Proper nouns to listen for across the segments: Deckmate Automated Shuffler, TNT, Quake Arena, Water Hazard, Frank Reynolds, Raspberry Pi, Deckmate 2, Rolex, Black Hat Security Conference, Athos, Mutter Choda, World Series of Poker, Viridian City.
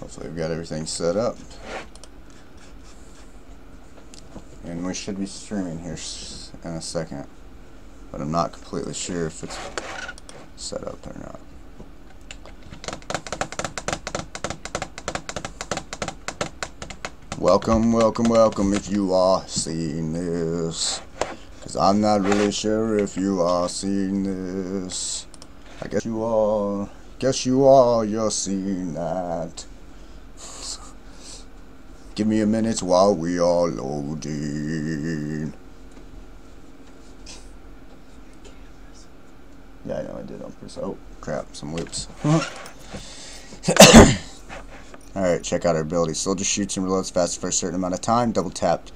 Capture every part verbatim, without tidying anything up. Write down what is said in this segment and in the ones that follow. Hopefully we've got everything set up. And we should be streaming here in a second. But I'm not completely sure if it's set up or not. Welcome, welcome, welcome if you are seeing this. Because I'm not really sure if you are seeing this. I guess you are. Guess you are. You're seeing that. Give me a minute while we are loading. Yeah, I know I did on purpose. Oh, crap. Some whips. Alright, check out our ability. Soldier shoots and reloads faster for a certain amount of time. Double tapped.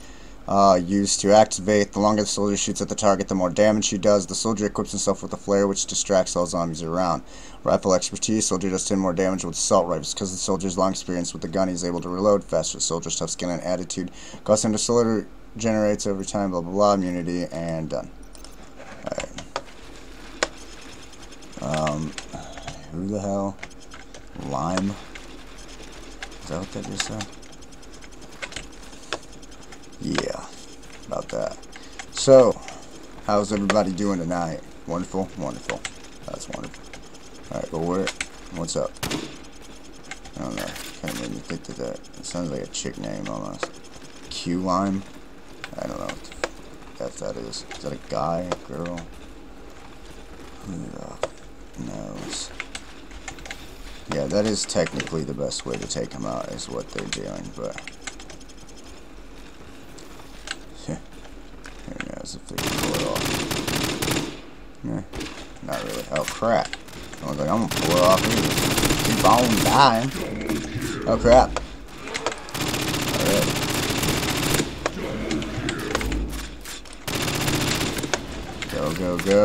Uh, used to activate. The longer the soldier shoots at the target, the more damage he does. The soldier equips himself with a flare, which distracts all zombies around. Rifle expertise. Soldier does ten more damage with assault rifles. Because the soldier's long experience with the gun, he's able to reload faster. Soldier's tough skin and attitude. Cost him to soldier generates over time. Blah, blah, blah. Immunity. And done. Alright. Um, who the hell? Lime? Is that what that just said? Yeah, about that. So, how's everybody doing tonight? Wonderful, wonderful. That's wonderful. Alright, but where, what's up? I don't know. Kind of made me think of that. It sounds like a chick name almost. Q Lime? I don't know what the f that is. Is that a guy, a girl? Who the knows? Yeah, that is technically the best way to take them out, is what they're doing, but. Who knows if they can pull it off. Nah, not really. Oh, crap. I was like, I'm gonna pull it off either. Keep on dying. Oh, crap. Alright. Go, go, go.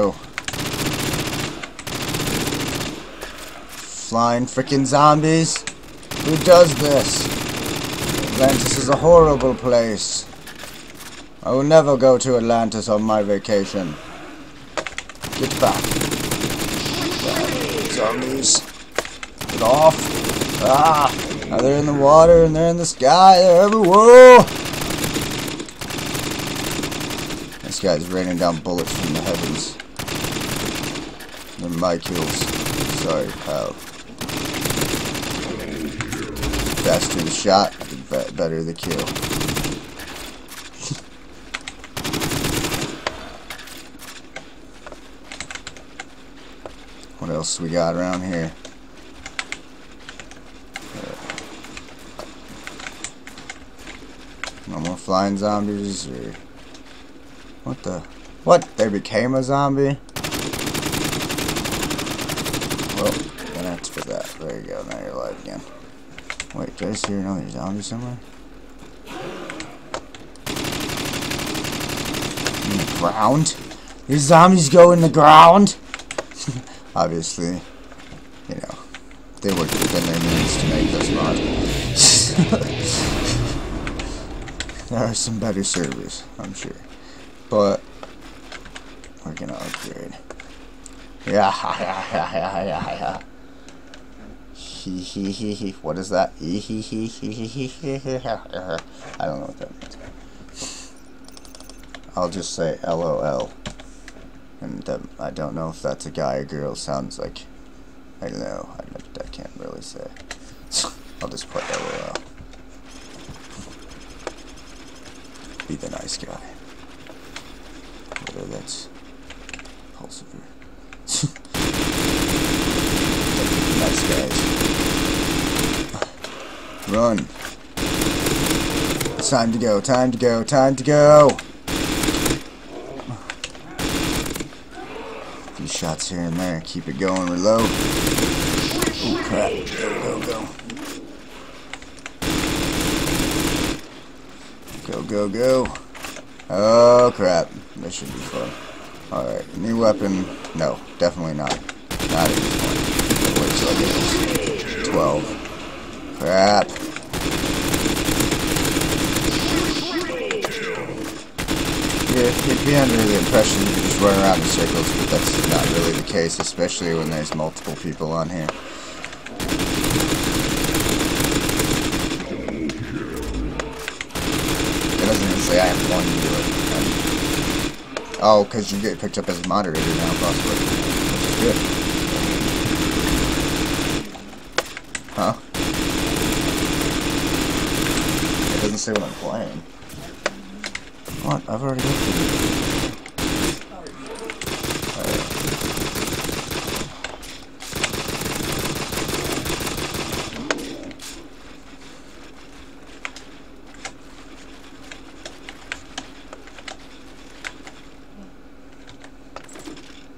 Flying freaking zombies. Who does this? Atlantis is a horrible place. I will never go to Atlantis on my vacation. Get back. Zombies. Get off. Ah! Now they're in the water and they're in the sky. They're everywhere. This guy's raining down bullets from the heavens. They're my kills. Sorry, pal. Faster the shot, the better the kill. What else we got around here? No more flying zombies or what the what? They became a zombie? Well, gonna have to put that. There you go, now you're alive again. Wait, did I see another zombie somewhere? In the ground? These zombies go in the ground? Obviously, you know, they worked within their means to make this mod. There are some better servers, I'm sure. But, we're gonna upgrade. Yeah, ha, ha, ha, ha, ha, ha. He, he, he, he. What is that? He, he, he, he, he, he, he, I don't know what that means. I'll just say L O L. And that, I don't know if that's a guy or girl. Sounds like I don't know. I, don't, I can't really say. I'll just put L O L. Be the nice guy. Whether that's impulsive or nice guys. Run! It's time to go. Time to go. Time to go. Shots here and there. Keep it going. Reload. Oh crap! Go go go. Go go go. Oh crap! This should be fun. All right, new weapon. No, definitely not. Not at this point. Wait till I get this. Twelve. Crap. You'd be under the impression you could just run around in circles, but that's not really the case, especially when there's multiple people on here. Wait, I have one to do it. Oh, because you get picked up as a moderator now, possibly. Which is good. Huh? It doesn't say what I'm playing. What? I've already looked at it.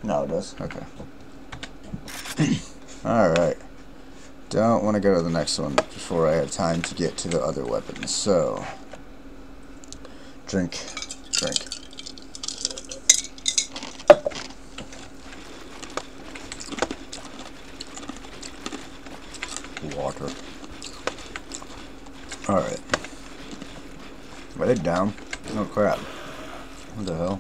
No, it does? Okay. Alright. Don't want to go to the next one before I have time to get to the other weapons. So, drink, drink. Water. Alright. Lay it down. Oh crap. What the hell?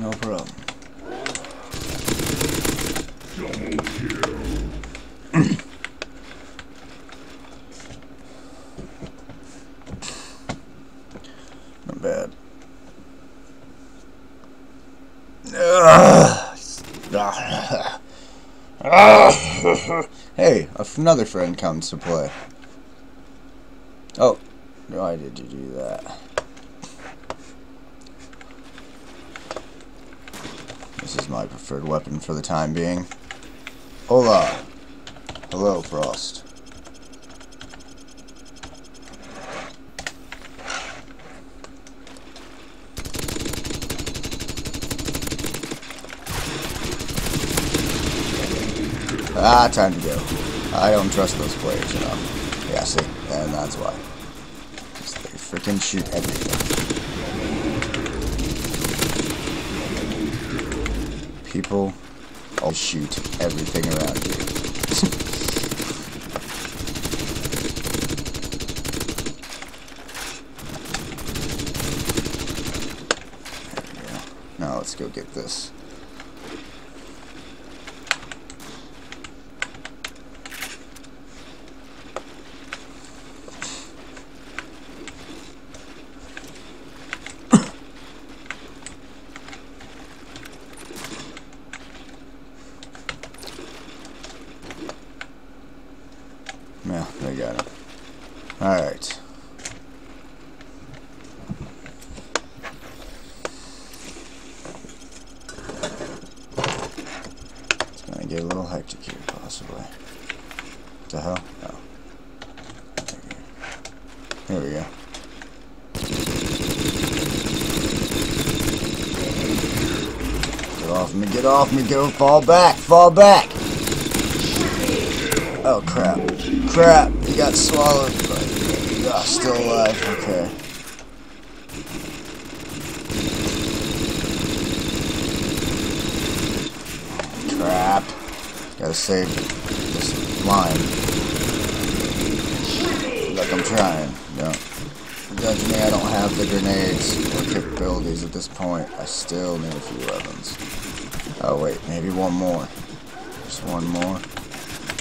No problem. Not bad. Hey, another friend comes to play. Oh, why did you do that? This is my preferred weapon for the time being. Hola! Hello, Frost. Ah, time to go. I don't trust those players enough. Yeah, see? And that's why. Because they freaking shoot everything. People all shoot everything around you. There we go. Now let's go get this. Yeah, they got it. Alright. It's gonna get a little hectic here, possibly. What the hell? Oh. There we go. Get off me, get off me, go fall back, fall back! Oh crap. Crap, he got swallowed, but oh, still alive, okay. Crap. Gotta save this line. Like I'm trying, no. Judge me, I don't have the grenades or capabilities at this point. I still need a few weapons. Oh wait, maybe one more. Just one more.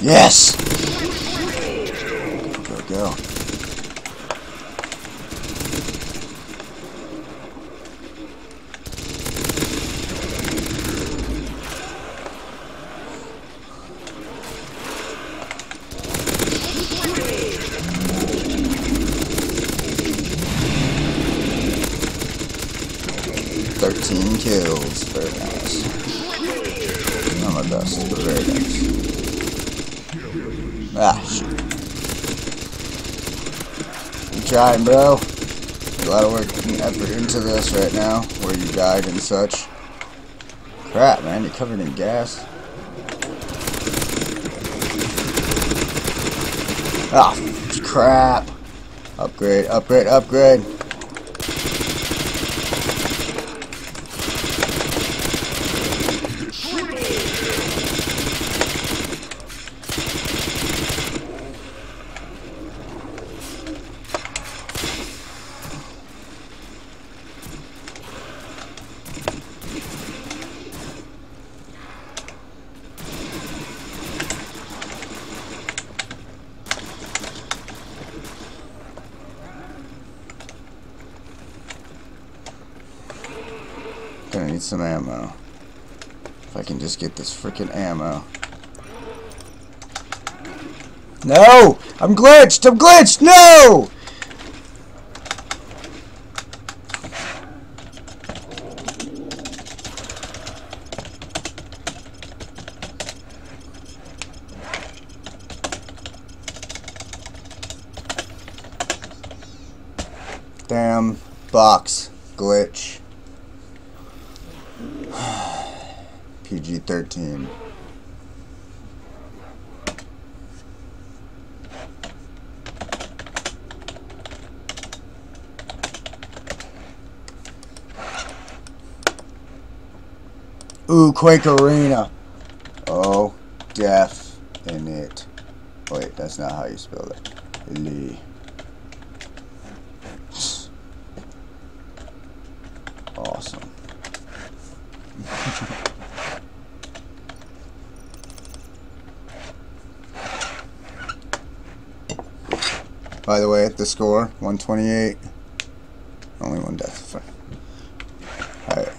Yes! Go, go, go. Thirteen kills. Very nice. Not my best, but very nice. Ah, shoot. I'm trying, bro. A lot of work and effort into this right now, where you died and such. Crap, man, you're covered in gas. Ah, crap. Upgrade, upgrade, upgrade. need some ammo. If I can just get this freaking ammo. No! I'm glitched! I'm glitched! No! Damn box glitch. P G thirteen. Ooh, Quake Arena. Oh, death in it. Wait, that's not how you spell it. Lee. Awesome. By the way, the score one twenty-eight. Only one death. All right.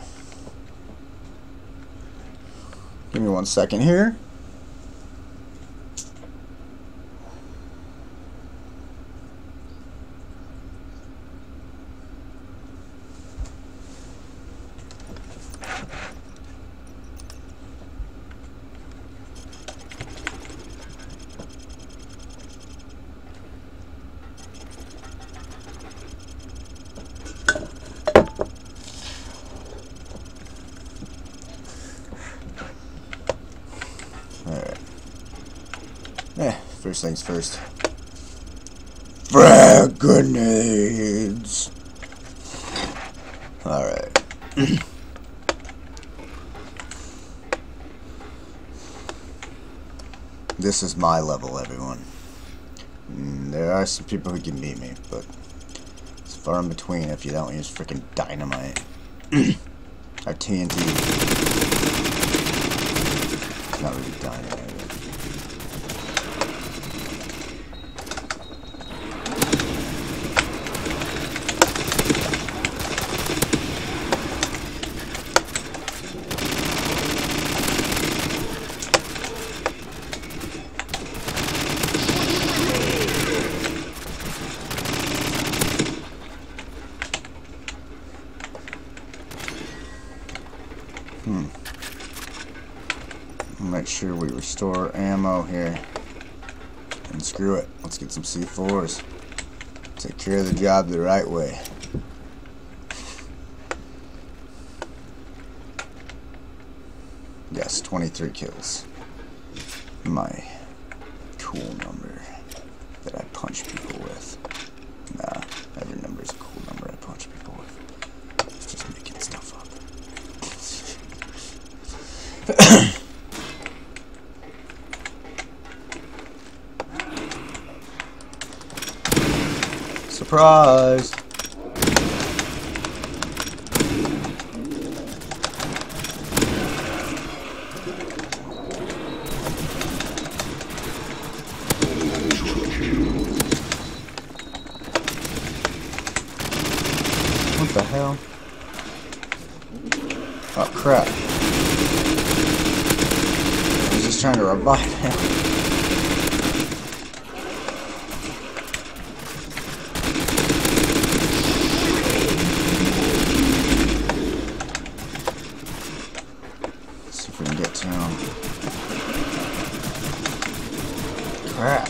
Give me one second here. First things first. Frag grenades. All right. This is my level, everyone. Mm, there are some people who can beat me, but it's far in between if you don't use freaking dynamite or T N T. It's not really dynamite. Hmm. Make sure we restore ammo here. And screw it. Let's get some C fours. Take care of the job the right way. Yes, twenty-three kills. My cool number that I punch people with. Nah, every number is a cool number I punch people with. It's just making stuff up. Surprise! What the hell? Oh crap. Trying to revive him. See if we can get to him. Crap.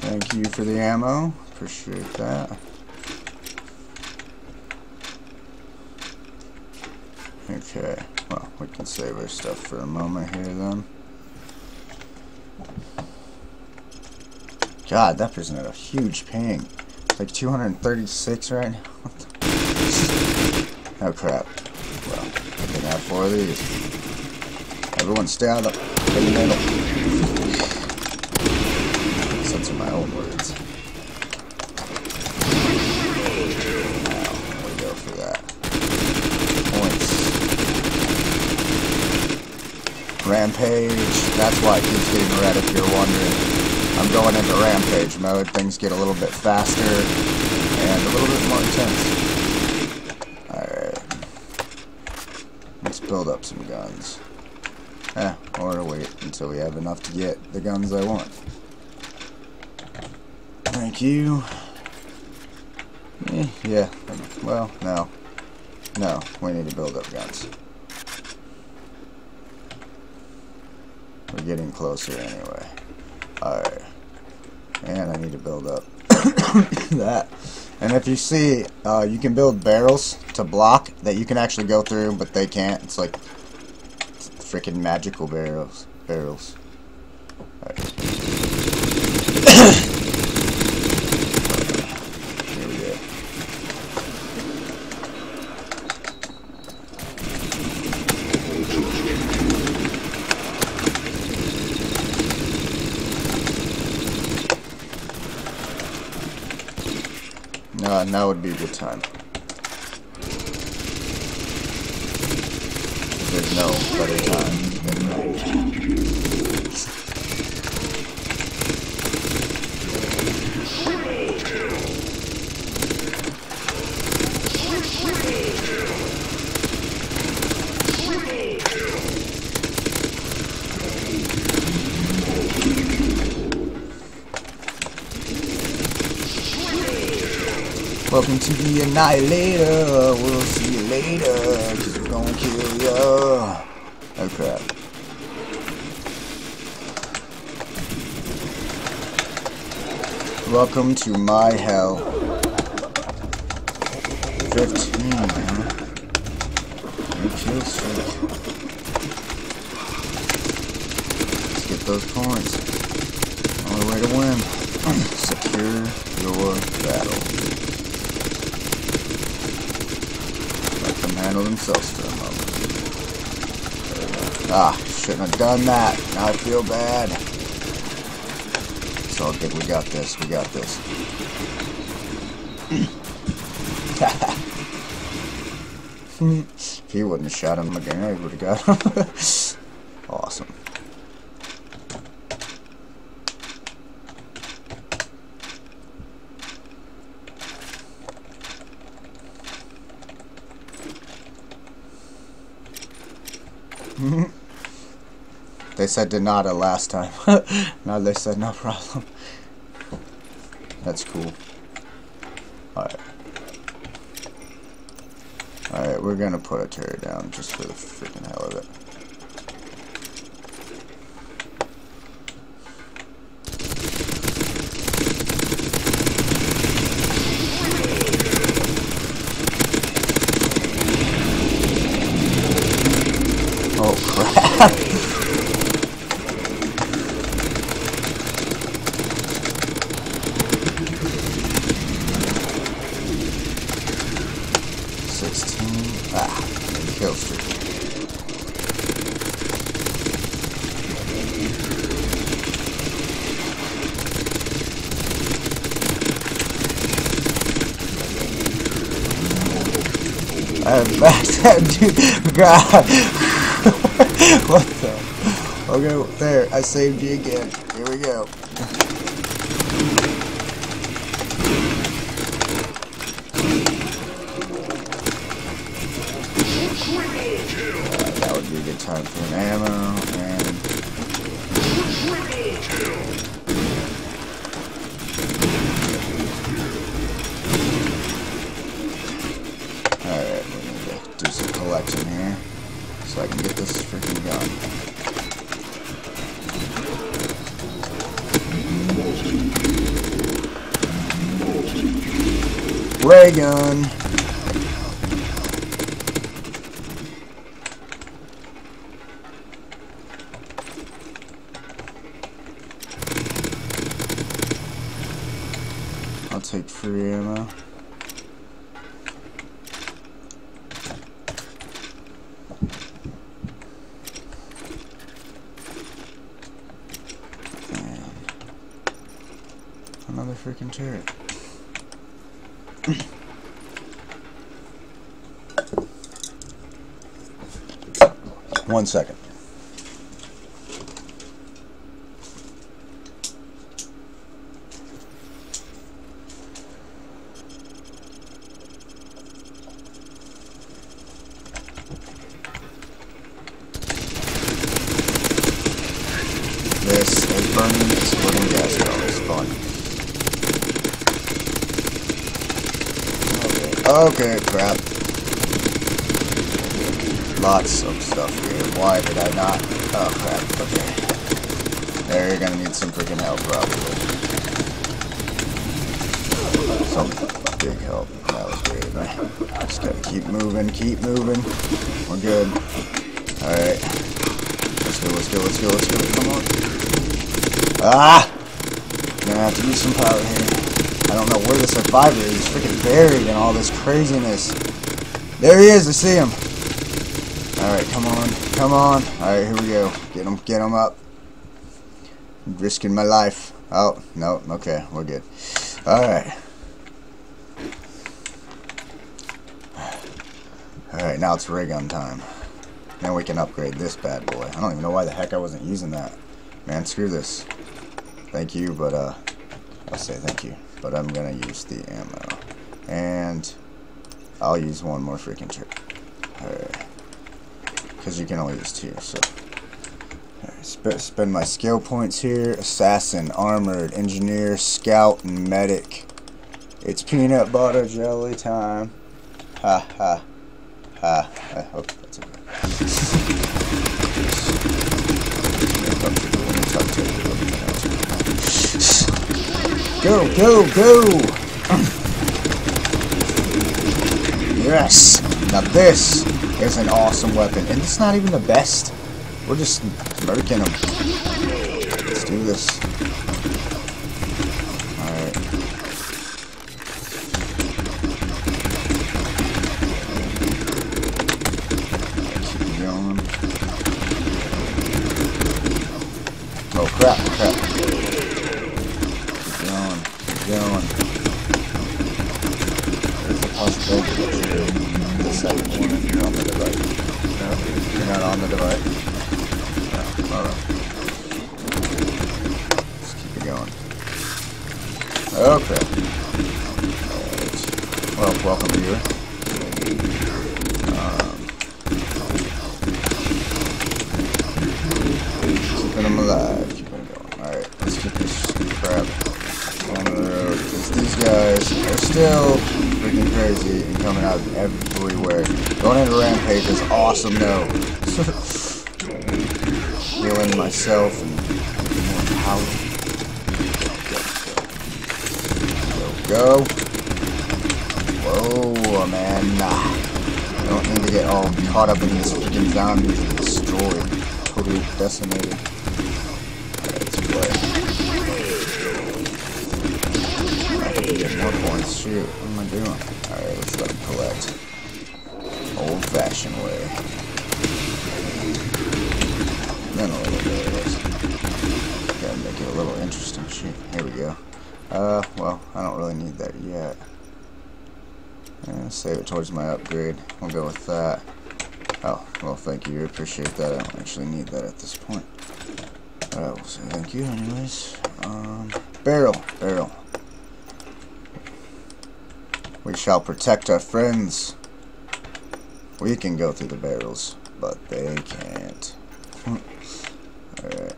Thank you for the ammo. Appreciate that. Okay, well, we can save our stuff for a moment here then. God, that person had a huge ping. It's like two hundred thirty-six right now. Oh crap. Well, I can have four of these. Everyone stay out of the... in the middle. Censor my own words. Now, we go for that. Points. Rampage. That's why it keeps getting red if you're wondering. I'm going into rampage mode. Things get a little bit faster and a little bit more intense. Alright. Let's build up some guns. Eh, or wait until we have enough to get the guns I want. Thank you. Eh, yeah. Well, no. No, we need to build up guns. We're getting closer anyway. Alright. And I need to build up that. And if you see, uh, you can build barrels to block that you can actually go through, but they can't. It's like freaking magical barrels. Barrels. Alright. Here we go. Uh, now would be a good time. There's no better time than right now. Welcome to the Annihilator, we'll see you later, cause we're gonna kill ya. Oh crap. Welcome to my hell. fifteen, man. You kill streak. Let's get those points. Only way to win. Secure your battle. Handle themselves for a moment. Ah, shouldn't have done that. Now I feel bad. It's all good. We got this. We got this. If he wouldn't have shot him again, I would have got him. Awesome. They said Donata last time. Now they said no problem. That's cool. Alright. Alright, we're gonna put a turret down just for the freaking hell of it. Dude, God. What the? Okay, there. I saved you again. Here we go. Uh, that would be a good time for an ammo and. Collection here, so I can get this freaking gun. Ray gun! I'll take free ammo. freaking turret. One second. Okay, crap. Lots of stuff here. Why did I not? Oh, crap. Okay. There, you're gonna need some freaking help, probably. Some big help. That was weird, right? Just gotta keep moving, keep moving. We're good. Alright. Let's go, let's go, let's go, let's go. Come on. Ah! Gonna have to do some power here. I don't know where the survivor is. He's freaking buried in all this craziness. There he is. I see him. Alright, come on. Come on. Alright, here we go. Get him. Get him up. I'm risking my life. Oh, no. Okay, we're good. Alright. Alright, now it's ray gun time. Now we can upgrade this bad boy. I don't even know why the heck I wasn't using that. Man, screw this. Thank you, but, uh, I'll say thank you. But I'm gonna use the ammo. And I'll use one more freaking trick. Alright. Because you can only use two, so. Alright, sp spend my skill points here. Assassin, Armored, Engineer, Scout, and Medic. It's peanut butter jelly time. Ha ha. Ha. I hope that's okay. Go, go, go! Yes! Now this is an awesome weapon. And it's not even the best. We're just murking them. Let's do this. Alright. Keep going. Oh crap, crap. Going. There's a possibility that you're on the second one and you're on the device. No, you're not on the device. No, alright. Just keep it going. Okay. Alright. Well, welcome to you. Um, keeping them alive. Keeping them going. Alright, let's keep this crap. On the road, because these guys are still freaking crazy and coming out everywhere. Going into Rampage is awesome, though. Healing myself and more power. Go, go. Whoa, man. Nah. I don't need to get all caught up in these freaking zombies and destroyed. Totally decimated. More points, shoot, what am I doing? Alright, let's let him collect. Old fashioned way. Then a little bit of this. Gotta make it a little interesting, shoot. Here we go. Uh, well, I don't really need that yet. Yeah, save it towards my upgrade. We'll go with that. Oh, well, thank you, I appreciate that. I don't actually need that at this point. Alright, we'll say thank you, anyways. Um, barrel, barrel. We shall protect our friends. We can go through the barrels, but they can't. Alright.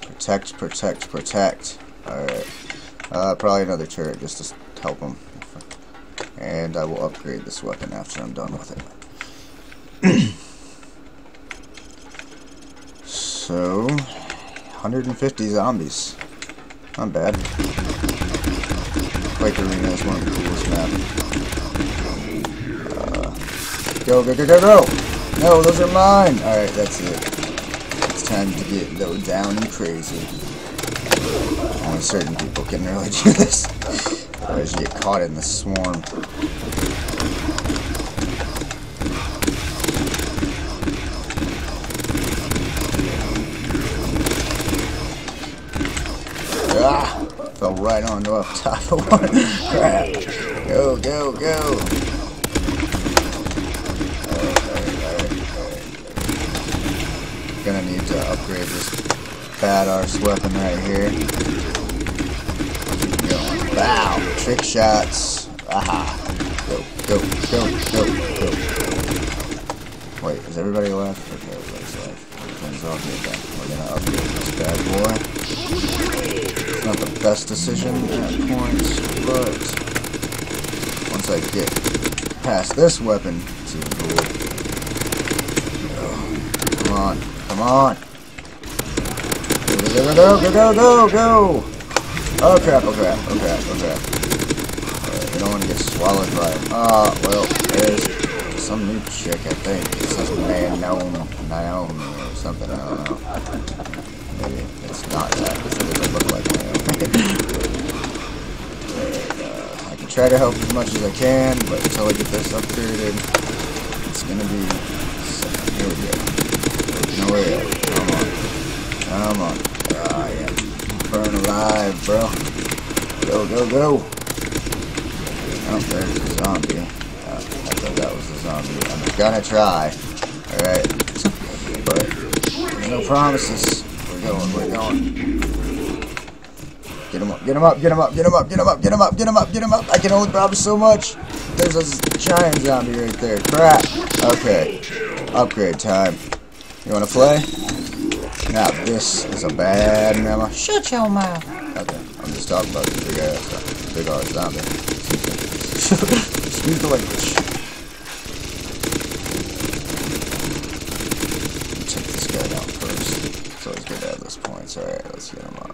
Protect, protect, protect. Alright. Uh, probably another turret just to help them. And I will upgrade this weapon after I'm done with it. So, one hundred fifty zombies. Not bad. Quake Arena is one of the coolest maps. Uh, go, go, go, go, go! No, those are mine! Alright, that's it. It's time to get low down and crazy. Only certain people can really do this. Otherwise you get caught in the swarm. Ah! right onto up top of one. Crap. Go, go, go. Gonna need to upgrade this badass weapon right here. Keep going. Wow! Trick shots. Aha. Go, go, go, go, go. Wait, is everybody left? Okay, everybody's left. Everything's all good then. We're gonna upgrade this bad boy. It's not the best decision at points, but once I get past this weapon, it's even cool. Come on. Come on! Go, go, go, go, go, go! Oh crap, oh crap, oh crap, oh crap. Alright, we don't want to get swallowed by it. Ah, oh, well, there's some new chick, I think. It says Naomi, Naomi or something, I don't know. Maybe it's not that, because it doesn't look like Naomi. uh, I can try to help as much as I can, but until I get this upgraded, it's gonna be... So, here we go. No way. Come on. Come on. Ah, yeah. Burn alive, bro. Go, go, go. Oh, there's a zombie. Uh, I thought that was a zombie. I'm gonna try. Alright. But there's no promises. We're going, we're going. Get him up, get him up, get him up, get him up, get him up, get him up, get him up, get him up. I can only promise so much. There's a giant zombie right there. Crap. Okay. Upgrade time. You wanna play? Now this is a bad memo. Shut your mouth. Okay, I'm just talking about the big ass, big ass zombie. Excuse the language. Check this guy down first. So let's get at this point. So, all right, let's get him up.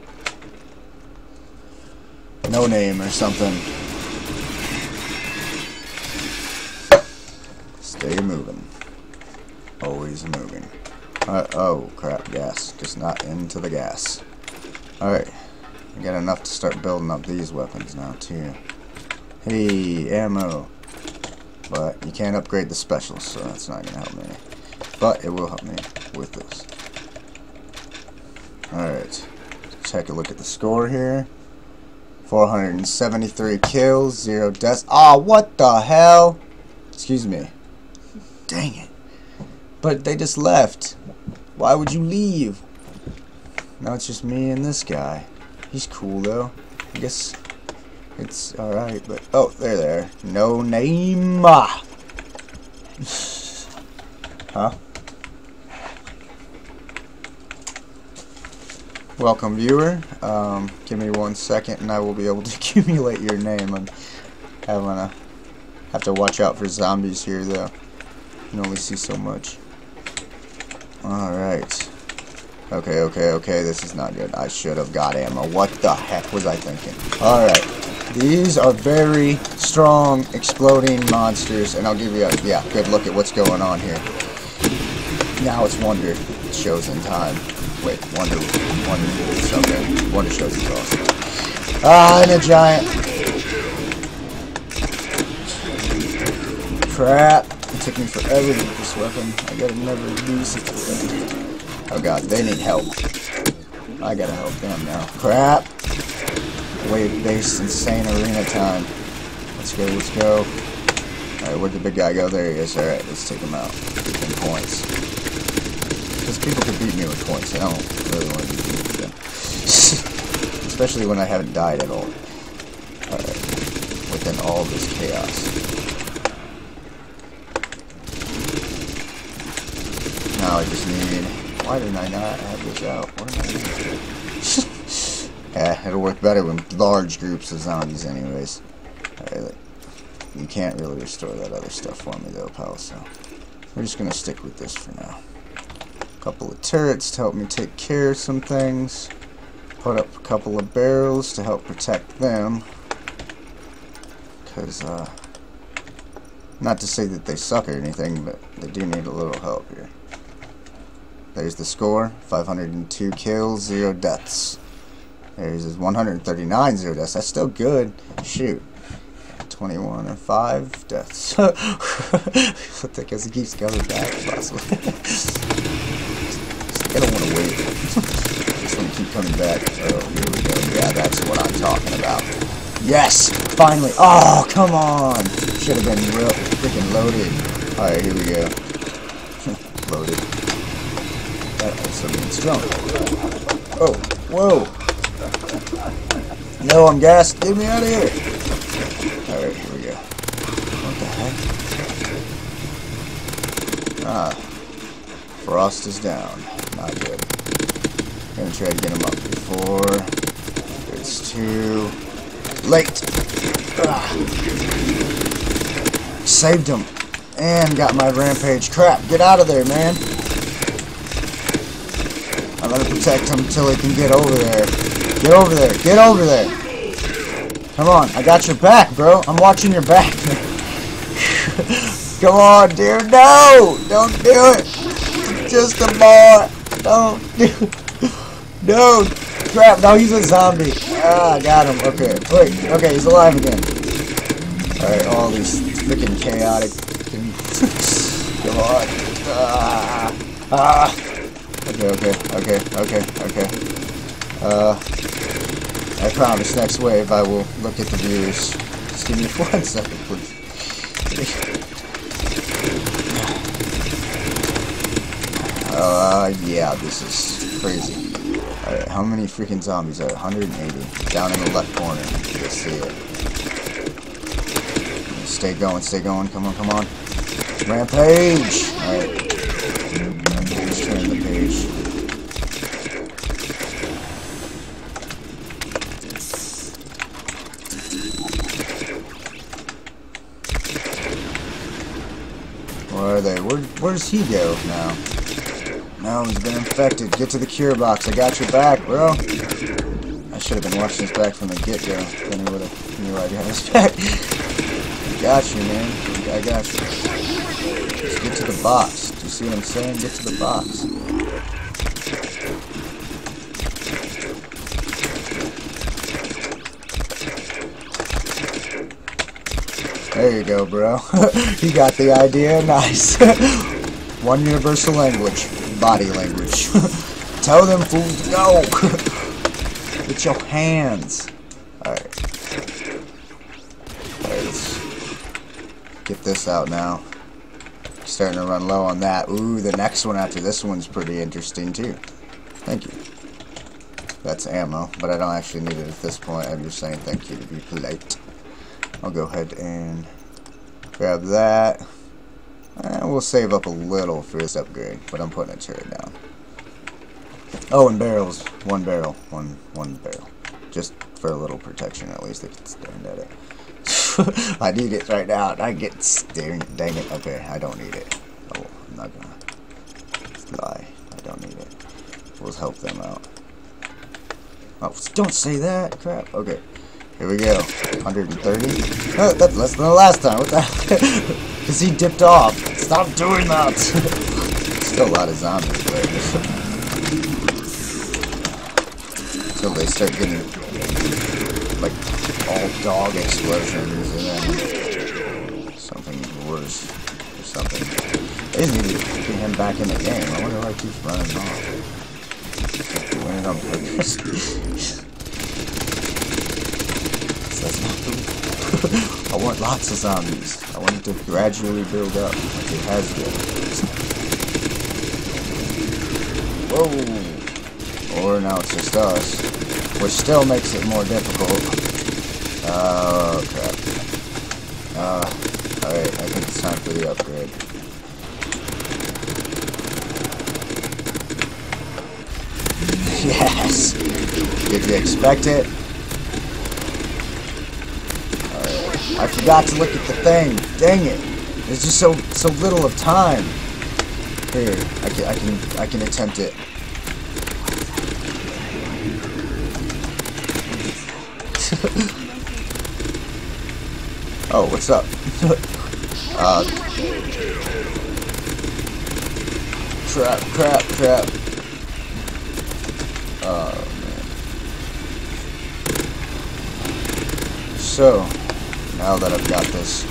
No name or something. Stay moving. Always moving. Uh, oh crap, gas. Just not into the gas. Alright. I got enough to start building up these weapons now, too. Hey, ammo. But you can't upgrade the specials, so that's not going to help me. But it will help me with this. Alright. Take a look at the score here. four hundred seventy-three kills, zero deaths. Aw, oh, what the hell? Excuse me. Dang it. But they just left. Why would you leave? Now it's just me and this guy. He's cool though. I guess it's alright, but oh, there, there. No name. Huh? Welcome, viewer. Um, give me one second and I will be able to accumulate your name. I'm having a have to watch out for zombies here though. You can only see so much. Alright. Okay, okay, okay. This is not good. I should have got ammo. What the heck was I thinking? Alright. These are very strong exploding monsters. And I'll give you a yeah, good look at what's going on here. Now it's Wonder. It shows in time. Wait, Wonder. Wonder is okay. Wonder shows is awesome. Ah, and a giant. Crap. It took me forever to get this weapon. I gotta never lose it again. Oh god, they need help. I gotta help them now. Crap! Wave-based insane arena time. Let's go, let's go. Alright, where'd the big guy go? There he is. Alright, let's take him out. Give him points. Because people can beat me with points. I don't really want to be beat with them. Especially when I haven't died at all. Alright. Within all this chaos. Now I just need... Why didn't I not have this out? What am I doing? Yeah, it'll work better with large groups of zombies anyways. All right, you can't really restore that other stuff for me though, pal, so... We're just gonna stick with this for now. A couple of turrets to help me take care of some things. Put up a couple of barrels to help protect them. Because, uh... not to say that they suck or anything, but they do need a little help here. There's the score, five hundred two kills, zero deaths. There's his one hundred thirty-nine, zero deaths. That's still good. Shoot. twenty-one and five deaths. I guess he keeps coming back, possibly. I don't want to wait. Just gonna keep coming back. Oh, here we go. Yeah, that's what I'm talking about. Yes! Finally! Oh, come on! Should have been real freaking loaded. Alright, here we go. Loaded. That also means drunk. Oh, whoa! No, I'm gassed. Get me out of here! Alright, here we go. What the heck? Ah. Frost is down. Not good. Gonna try to get him up before. It's too late. Ugh. Saved him. And got my rampage. Crap. Get out of there, man. I'm gonna protect him until he can get over there. Get over there. Get over there. Come on. I got your back, bro. I'm watching your back. Come on, dude. No! Don't do it. It's just a bar. Don't do it. No! Crap! No, he's a zombie! Ah, I got him. Okay. Wait. Okay, he's alive again. Alright, all these freaking chaotic... Come on. Ah! Ah! Okay, okay, okay, okay, okay. Uh... I promise, next wave I will look at the viewers. Just give me one second, please. Uh, yeah, this is crazy. Alright, how many freaking zombies are there? one hundred eighty. Down in the left corner. Let's see it. Stay going, stay going. Come on, come on. Rampage! Alright. Let's turn the page. Where are they? Where, where does he go now? No, he's been infected. Get to the cure box. I got your back, bro. I should have been watching his back from the get-go. Then he would have knew I'd have his back. I got you, man. I got you. Just get to the box. Do you see what I'm saying? Get to the box. There you go, bro. You got the idea. Nice. One universal language. Body language. Tell them fools to go. With your hands. Alright. Alright, let's get this out now. Starting to run low on that. Ooh, the next one after this one's pretty interesting too. Thank you. That's ammo, but I don't actually need it at this point. I'm just saying thank you to be polite. I'll go ahead and grab that. And we'll save up a little for this upgrade, but I'm putting a turret down. Oh, and barrels. One barrel. One one barrel. Just for a little protection, at least. They can stand at it. I need it right now. I get staring. Dang it. Okay, I don't need it. Oh, I'm not gonna lie. I don't need it. We'll help them out. Oh, don't say that. Crap. Okay. Here we go. one hundred thirty. Oh, that's less than the last time. What the heck? Because he dipped off. Stop doing that! Still a lot of zombies there. Until they start getting, like, all dog explosions and then something worse or something. They just need to get him back in the game. I wonder why he keeps running off. He went on purpose. That's not the... I want lots of zombies. I want it to gradually build up, like it has been. Whoa! Or now it's just us, which still makes it more difficult. Oh, crap. Uh, alright, I think it's time for the upgrade. Yes! Did you expect it? I forgot to look at the thing. Dang it! There's just so so little of time. Here, I can I can I can attempt it. Oh, what's up? uh, crap! Crap! Crap! Oh man. So. Now that I've got this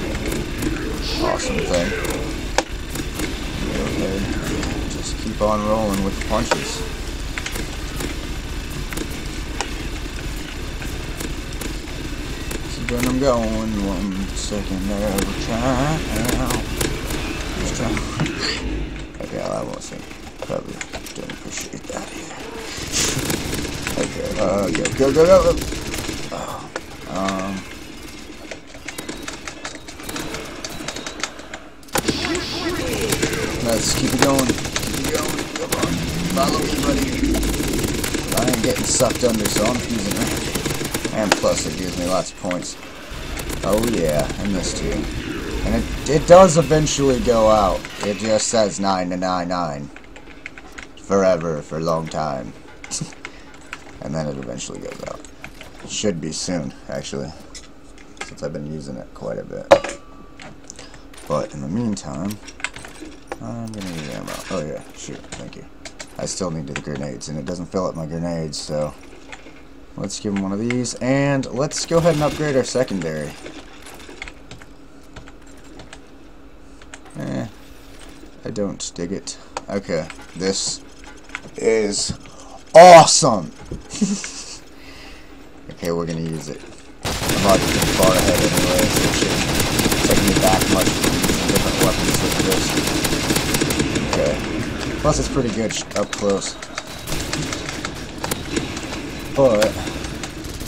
awesome thing, okay, just keep on rolling with the punches. but I'm going one second there. Try out. Let's try. Okay, I won't say. Probably don't appreciate that either. Okay, uh, go, go, go, go. Oh, um. Let's keep it going. Keep it going. Come on. Follow me, buddy. I ain't getting sucked under, so I'm using it. And plus it gives me lots of points. Oh yeah, I missed you. And it, it does eventually go out. It just says nine to nine nine. Forever, for a long time. And then it eventually goes out. It should be soon, actually. Since I've been using it quite a bit. But in the meantime, I'm gonna need ammo. Oh yeah, shoot, thank you. I still need the grenades, and it doesn't fill up my grenades, so... Let's give him one of these, and let's go ahead and upgrade our secondary. Eh, I don't dig it. Okay, this is awesome! Okay, we're gonna use it. I'm already far ahead anyway, so it shouldn't take me back much from using different weapons like this. Okay, plus it's pretty good up close. But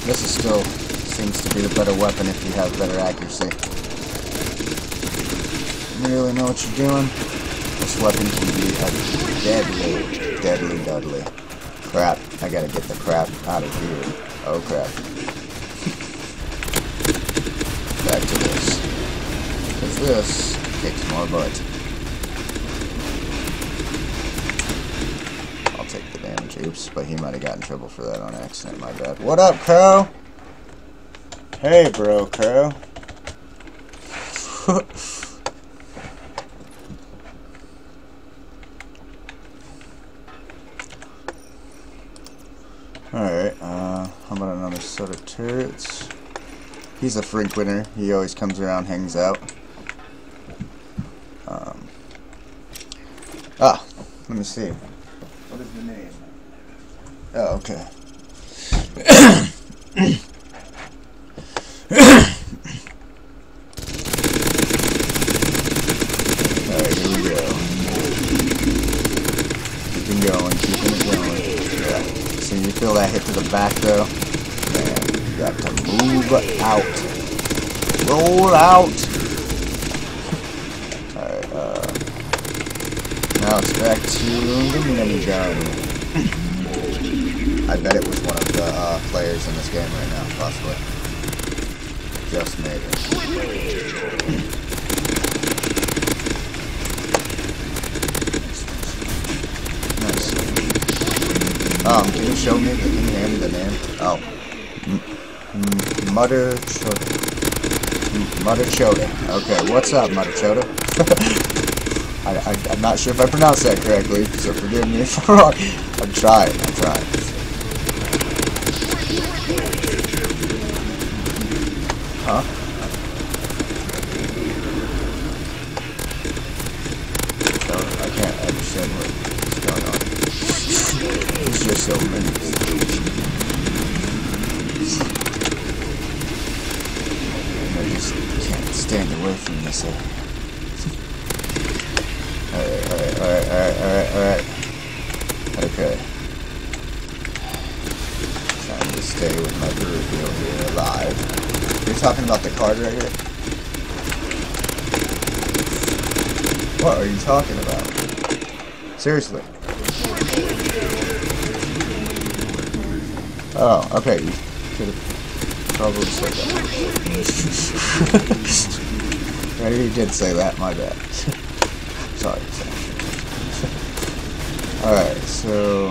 this is still seems to be the better weapon if you have better accuracy. You really know what you're doing. This weapon can be a deadly, deadly, deadly. Crap! I gotta get the crap out of here. Oh crap! Back to this. Cause this kicks more butt. I'll take the damage. Oops, but he might have gotten in trouble for that on accident, my bad. What up, Crow? Hey, bro, Crow. Alright, uh, how about another set of turrets? He's a frequenter. He always comes around, hangs out. Um, ah, let me see. What is the name? Oh, okay. Alright, here we go. Keeping going, keeping it going. Yeah. So you feel that hit to the back, though? And you got to move out. Roll out! Alright, uh... now it's back to the mini-gun. I bet it was one of the uh, players in this game right now, possibly. Just maybe. Nice. Um, can you show me, can you hand me the name? Oh. Mutter Choda. Mutter Choda. Okay, what's up, Mutter Choda? I, I, I'm not sure if I pronounced that correctly, so forgive me if I'm wrong. I'm trying, I'm trying. Huh? No, I can't understand what's going on. It's just so many. I just can't stand away from this. Alright, alright, alright, alright, alright, alright. Okay. Trying to stay with my reveal here alive. You're talking about the card right here? What are you talking about? Seriously. Oh, okay. You could have probably said that. Maybe you did say that, my bad. Sorry. sorry. Alright, so...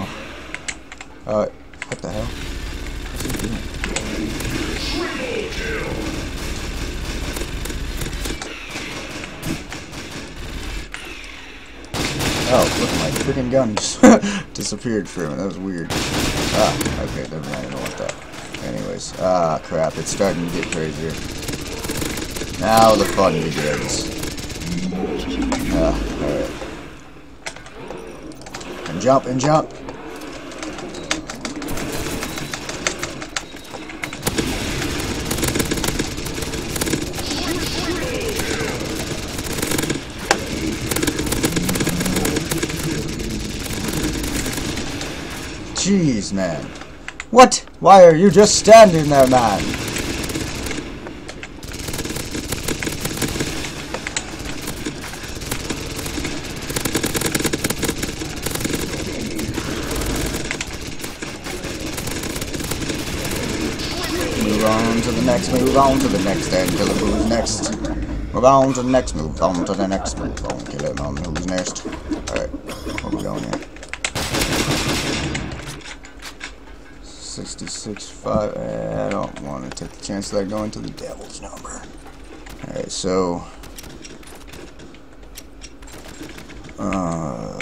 Uh, what the hell? What's he doing? Oh, look at my freaking gun just disappeared for him. That was weird. Ah, okay, never mind. I don't want that. Anyways, ah, crap. It's starting to get crazier. Now the fun begins. Ah, alright. And jump, and jump. Jeez, man. What? Why are you just standing there, man? Move on to the next, move on to the next, and kill him who's next. Move on to the next, move on to the next, move on, kill him on who's next. Alright, where we going here? sixty-six five, I don't want to take the chance of that going to the devil's number. Alright, so... Uh,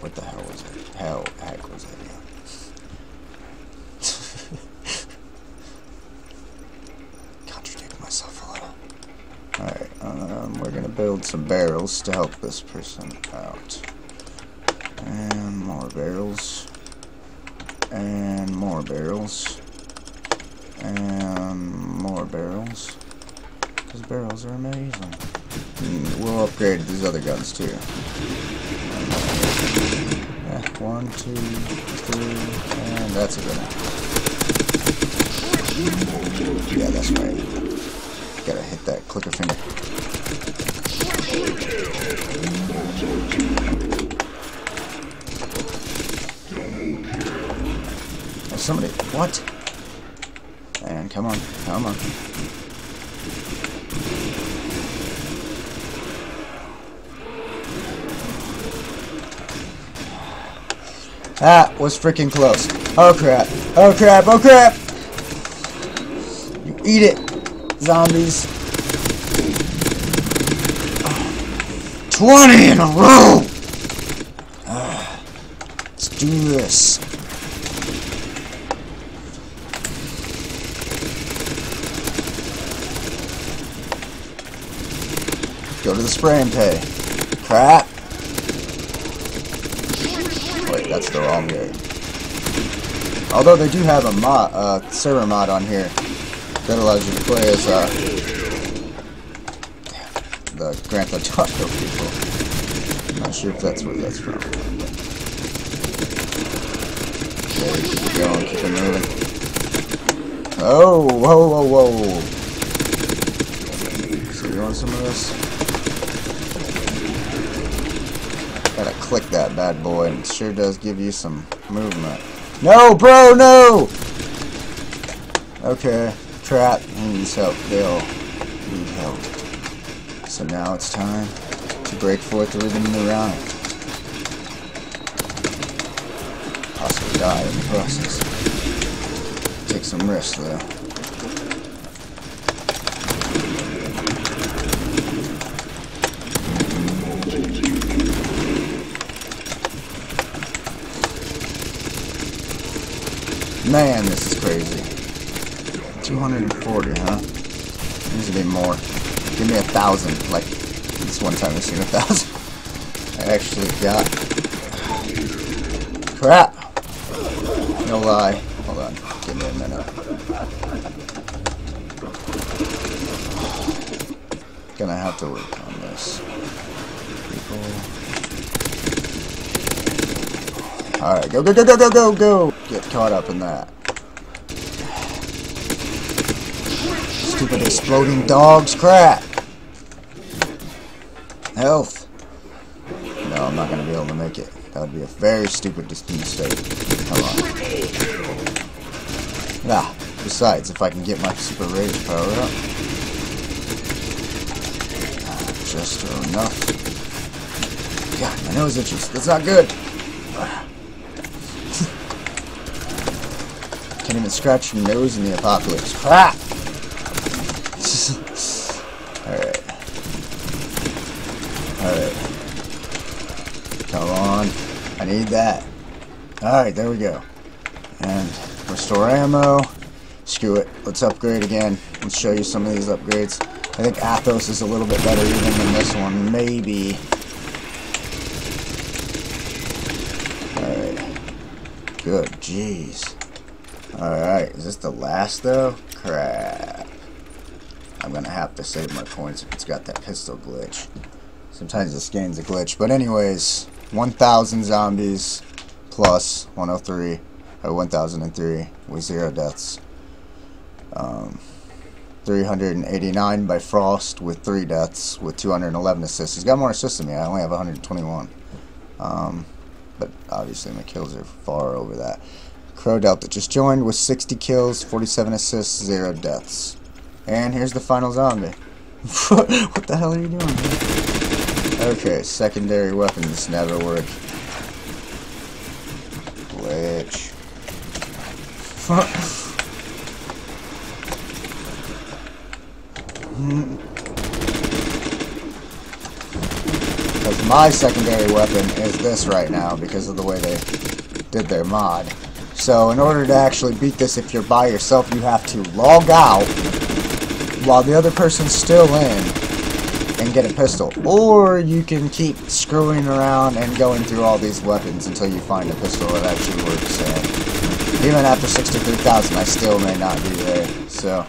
what the hell was it? How heck was that? Contradict myself a little. Alright, um, we're going to build some barrels to help this person out. And more barrels, and more barrels, and more barrels, because barrels are amazing. And we'll upgrade these other guns too. One, two, three, and that's a good one. Yeah, that's right. Gotta hit that clicker finger. Somebody, what? And come on, come on. That was freaking close. Oh crap, oh crap, oh crap! You eat it, zombies. twenty in a row! Uh, let's do this. Go to the spray and pay. Crap. Wait, that's the wrong game. Although they do have a mod, uh, server mod on here that allows you to play as uh, the Grand Theft Auto people. I'm not sure if that's where that's from. Okay, keep it going, keep it moving. Oh, whoa, whoa, whoa. So you want some of this? Gotta click that bad boy, and it sure does give you some movement. No, bro, no! Okay, trap needs help. They'll need help. So now it's time to break forth the rhythm of the round. Also die in the process. Take some risks, though. Man, this is crazy. two hundred forty, huh? Needs to be more. Give me a thousand. Like, this one time I've seen a thousand. I actually got... Crap! No lie. Hold on. Give me a minute. Gonna have to work on this. Alright, go, go, go, go, go, go, go! Get caught up in that. Stupid exploding dogs, crap! Health! No, I'm not gonna be able to make it. That would be a very stupid mistake. Come on. Nah, besides, if I can get my super rage power up. Just enough. God, my nose itches. That's not good! Can't even scratch your nose in the apocalypse. Crap! Alright. Alright. Come on. I need that. Alright, there we go. And restore ammo. Screw it. Let's upgrade again. Let's show you some of these upgrades. I think Athos is a little bit better even than this one. Maybe. Alright. Good. Jeez. Alright, is this the last though? Crap. I'm gonna have to save my points if it's got that pistol glitch. Sometimes this game's a glitch. But anyways, one thousand zombies plus one oh three, or one thousand three, with zero deaths. Um, three hundred eighty-nine by Frost with three deaths, with two hundred eleven assists. He's got more assists than me. I only have one hundred twenty-one. Um, but obviously my kills are far over that. Crow Delta just joined with sixty kills, forty-seven assists, zero deaths. And here's the final zombie. What the hell are you doing, man? Okay, secondary weapons never work. Glitch. Because my secondary weapon is this right now because of the way they did their mod. So in order to actually beat this, if you're by yourself, you have to log out while the other person's still in and get a pistol. Or you can keep screwing around and going through all these weapons until you find a pistol that actually works. And even after sixty-three thousand, I still may not be there. So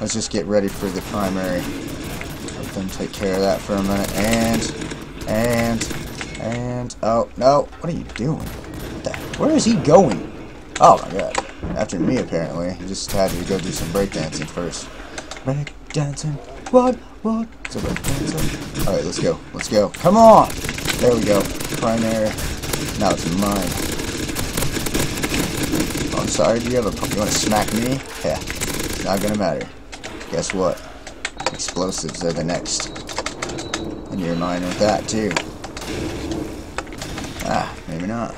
let's just get ready for the primary. Let them take care of that for a minute. And, and, and, oh, no. What are you doing? What the, where is he going? Oh my god. After me, apparently. He just had to go do some breakdancing first. Breakdancing. What? What? It's a breakdancing. Alright, let's go. Let's go. Come on! There we go. Primary. Now it's mine. Oh, I'm sorry. Do you have a... You want to smack me? Yeah. It's not gonna matter. Guess what? Explosives are the next. And you're mine with that, too. Ah, maybe not.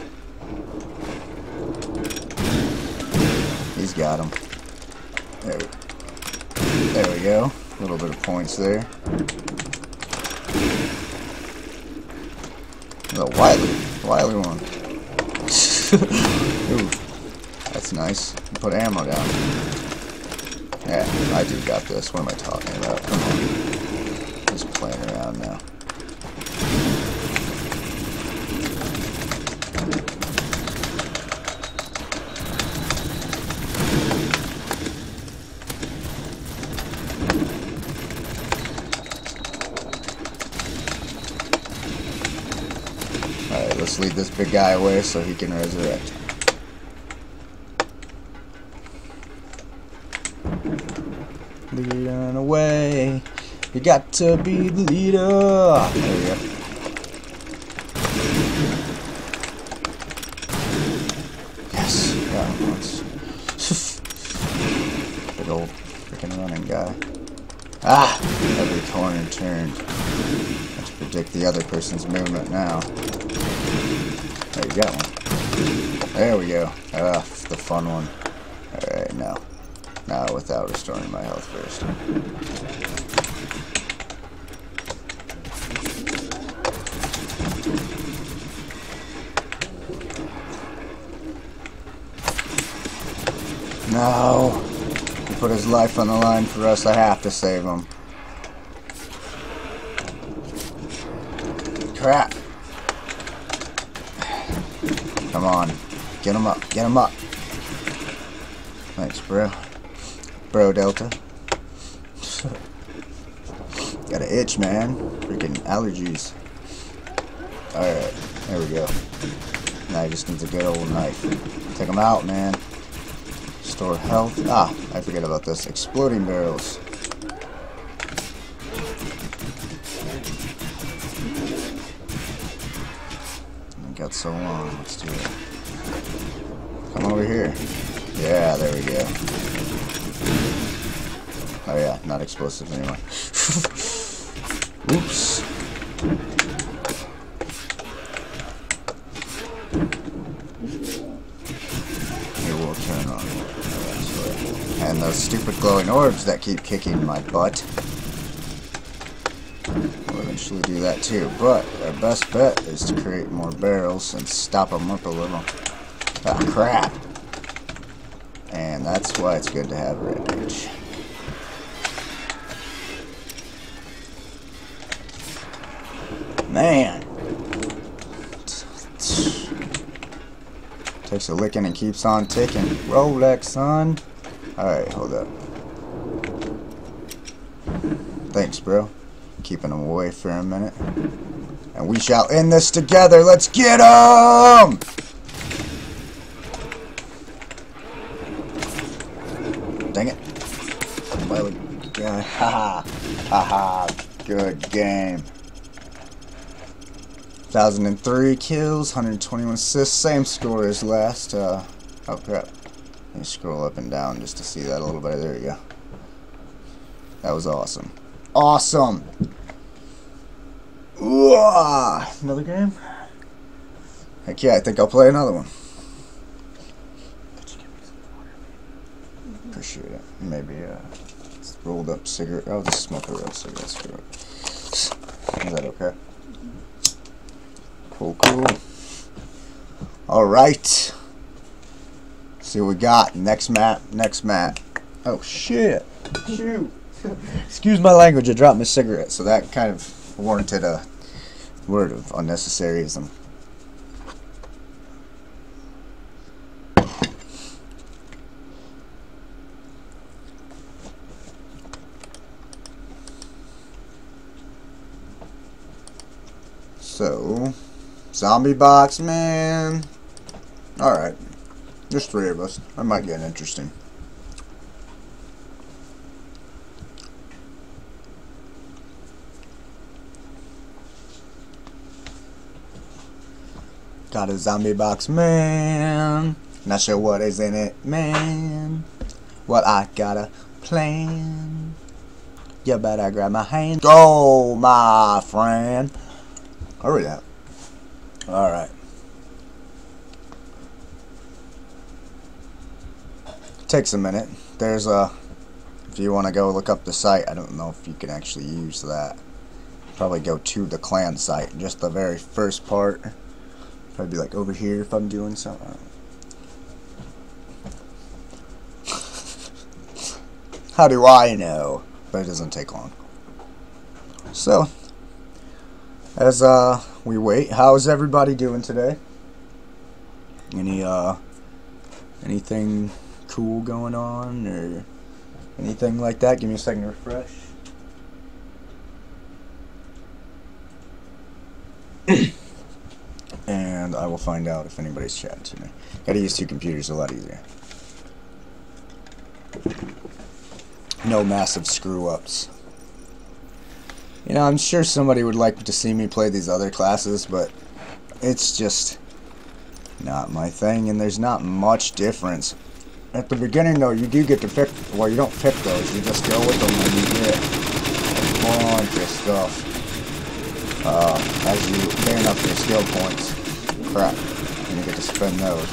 He's got him. There we, there we go. A little bit of points there. The Wiley. Wiley one. Ooh. That's nice. Put ammo down. Yeah, I do got this. What am I talking about? Come on. Just playing around now. Let's lead this big guy away so he can resurrect. Lead on away. You got to be the leader. There we go. Yes, got him once. Big old freaking running guy. Ah! Every corner turned. Let's predict the other person's movement now. There you go. There we go. Ah, the fun one. Alright, now. Now without restoring my health first. No! He put his life on the line for us. I have to save him. Crap! Come on. Get him up. Get him up. Thanks, bro. Bro Delta. Got an itch, man. Freaking allergies. Alright. There we go. Now he just needs a good old knife. Take him out, man. Restore health. Ah, I forget about this. Exploding barrels. Got so long. Let's do it. Come over here. Yeah, there we go. Oh yeah, not explosive anymore. Oops. It will turn on. And those stupid glowing orbs that keep kicking my butt. Actually do that too, but our best bet is to create more barrels and stop them up a little. Ah, crap! And that's why it's good to have red bitch. Man! Takes a licking and keeps on ticking. Rolex, son! Alright, hold up. Thanks, bro. keeping him away for a minute. And we shall end this together. Let's get him! Dang it. Well, yeah. Haha. Haha. Good game. one thousand three kills, one hundred twenty-one assists. Same score as last. Uh, oh, crap. Let me scroll up and down just to see that a little better. There we go. That was awesome. Awesome! Ooh, ah, another game? Heck yeah, I think I'll play another one. Could you give me some water, maybe? Appreciate it. Maybe uh, rolled up cigarette. I'll just smoke a real cigarette. Screw it. Is that okay? Cool, cool. Alright. See what we got. Next map. Next map. Oh, shit. Shoot. Excuse my language, I dropped my cigarette, so that kind of warranted a word of unnecessaryism. So, zombie box, man. Alright. There's three of us. That might get interesting. Got a zombie box, man. Not sure what is in it, man. Well, I got a plan. You better grab my hand. Go, my friend. Hurry up. Alright. Takes a minute. There's a... If you want to go look up the site, I don't know if you can actually use that. Probably go to the clan site. Just the very first part. Probably be like over here if I'm doing something. How do I know? But it doesn't take long. So, as uh, we wait, how's everybody doing today? Any uh, anything cool going on or anything like that? Give me a second to refresh. And I will find out if anybody's chatting to me. Gotta use two computers, a lot easier. No massive screw-ups. You know, I'm sure somebody would like to see me play these other classes, but it's just not my thing, and there's not much difference. At the beginning, though, you do get to pick... Well, you don't pick those. You just go with them and you get a bunch of stuff. Uh, as you gain up your skill points, crap, and you get to spend those.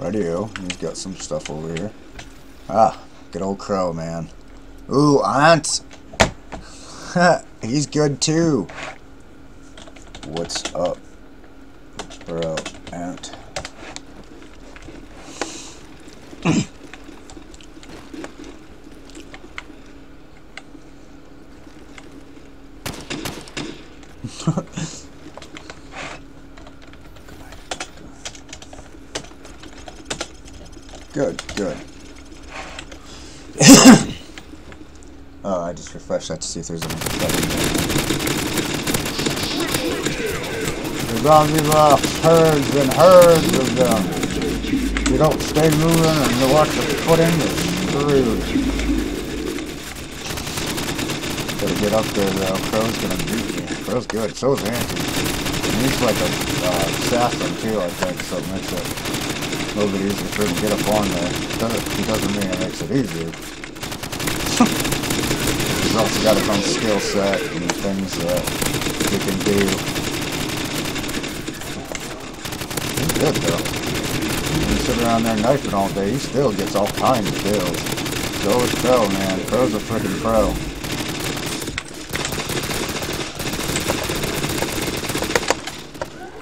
Radio, he's got some stuff over here. Ah, good old Crow, man. Ooh, Aunt! He's good too! What's up, bro, Aunt? Good, good. uh, I just refreshed that to see if there's anything better. The zombie box, herds and herds of them. If you don't stay moving and you watch your footing, you're screwed. Gotta get up there though. Crow's gonna beat you. Crow's good. So is Anthony. And he's like a uh, assassin too, I think, so it makes it a little bit easier for him to get up on there. It doesn't, it doesn't mean it makes it easier. He's also got his own skill set and things that he can do. He's good though. He can sit around there knifing all day. He still gets all kinds of kills. So is Pro, man. Pro's a freaking pro.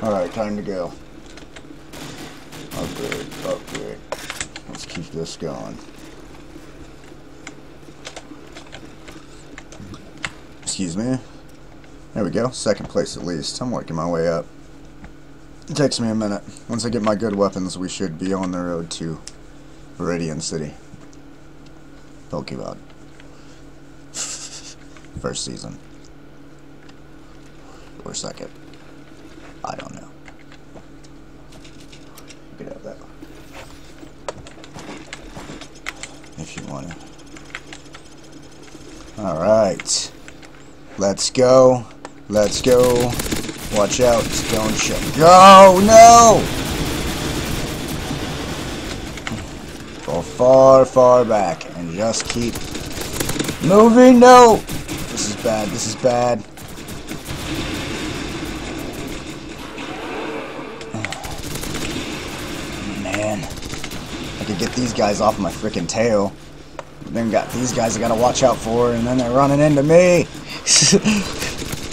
Alright, time to go. Upgrade, upgrade. Let's keep this going. Excuse me. There we go. Second place at least. I'm working my way up. It takes me a minute. Once I get my good weapons, we should be on the road to Viridian City. Pokeball. First season. Or second. I don't know. You could have that. If you want to. Alright. Let's go. Let's go. Watch out. Don't shoot. Go! No! Go far, far back. And just keep moving. No! This is bad. This is bad. Man. I could get these guys off my freaking tail. But then got these guys I gotta watch out for. And then they're running into me.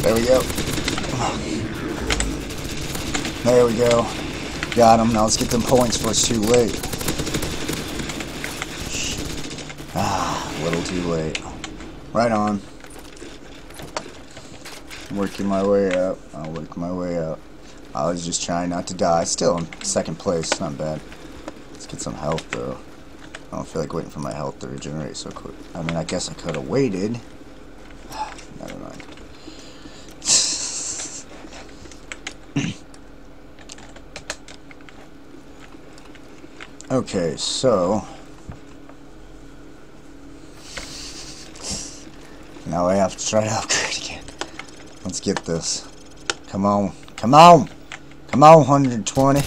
There we go. There we go. Got him. Now let's get them points before it's too late. Ah, a little too late. Right on. Working my way up. I'll work my way up. I was just trying not to die. Still in second place. Not bad. Let's get some health, though. I don't feel like waiting for my health to regenerate so quick. I mean, I guess I could have waited. Never mind. Okay, so now I have to try to upgrade again. Let's get this. Come on, come on, come on, one twenty.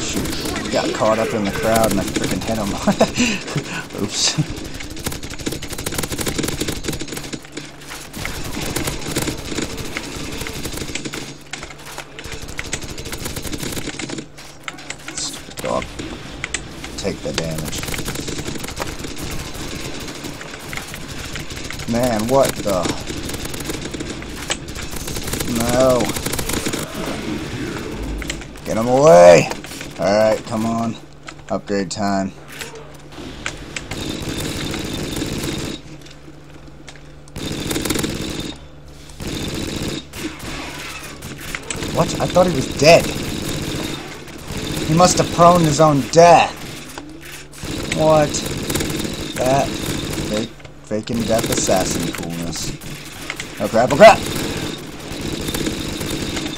Shoot, I got caught up in the crowd and I freaking hit him. Oops. Take the damage. Man, what the? No. Get him away! Alright, come on. Upgrade time. What? I thought he was dead. He must have proned his own death. What? That fake, fake and death assassin coolness. Oh crap, oh crap!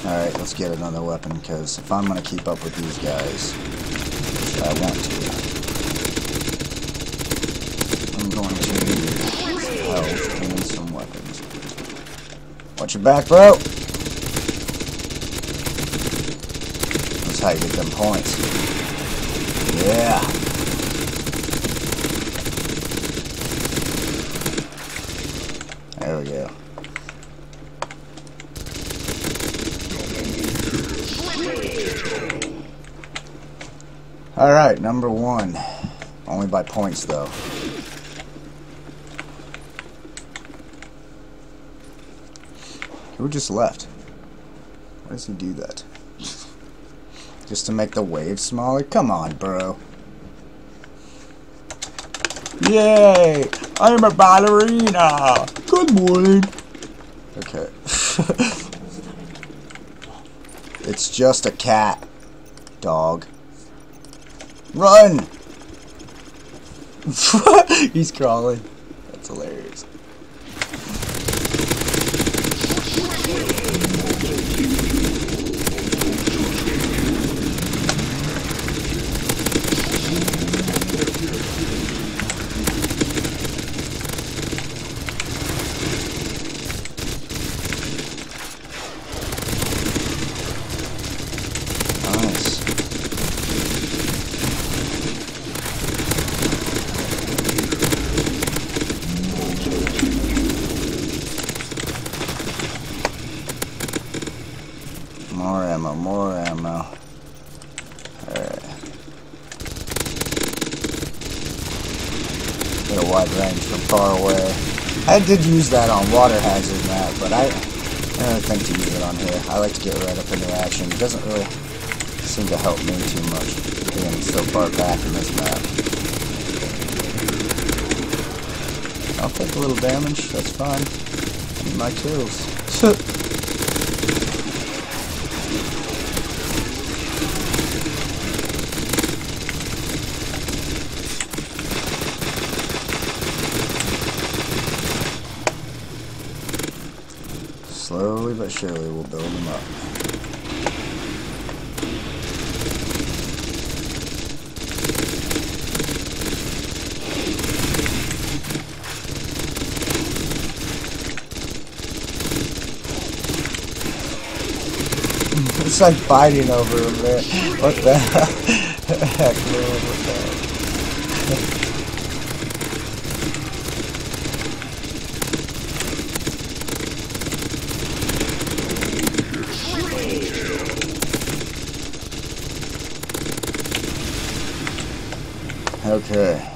Alright, let's get another weapon, because if I'm going to keep up with these guys, I want to. I'm going to need health and some weapons. Watch your back, bro! That's how you get them points. Yeah! There we go. Alright, number one. Only by points, though. Who just left? Why does he do that? Just to make the waves smaller? Come on, bro. Yay! I'm a ballerina! Good morning! Okay. It's just a cat. Dog. Run! He's crawling. That's hilarious. More ammo, more ammo. Alright. Get a wide range from far away. I did use that on Water Hazard map, but I, I don't think to use it on here. I like to get right up into action. It doesn't really seem to help me too much, being so far back in this map. I'll take a little damage, that's fine. Need my kills. but surely we'll build them up. It's like fighting over a bit. What the heck, man, what the heck? Okay.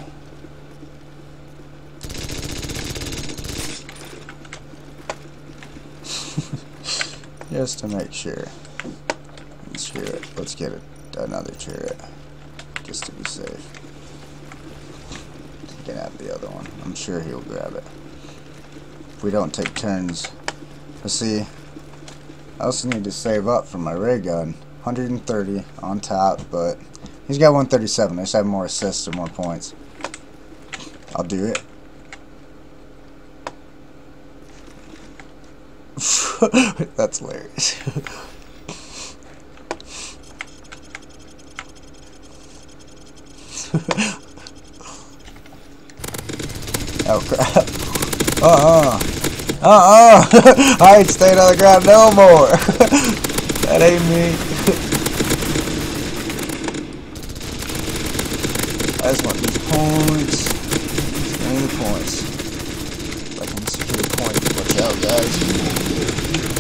Just to make sure. Screw it. Let's get a, another turret, just to be safe. Get out the other one. I'm sure he'll grab it. If we don't take turns, let's see. I also need to save up for my ray gun. one hundred thirty on top, but he's got one thirty-seven. I just have more assists and more points. I'll do it. That's hilarious. Oh crap. Uh-uh. Uh-uh. I ain't staying on the ground no more. That ain't me. I just want these points. Just need the points. If I can secure the point, watch out guys.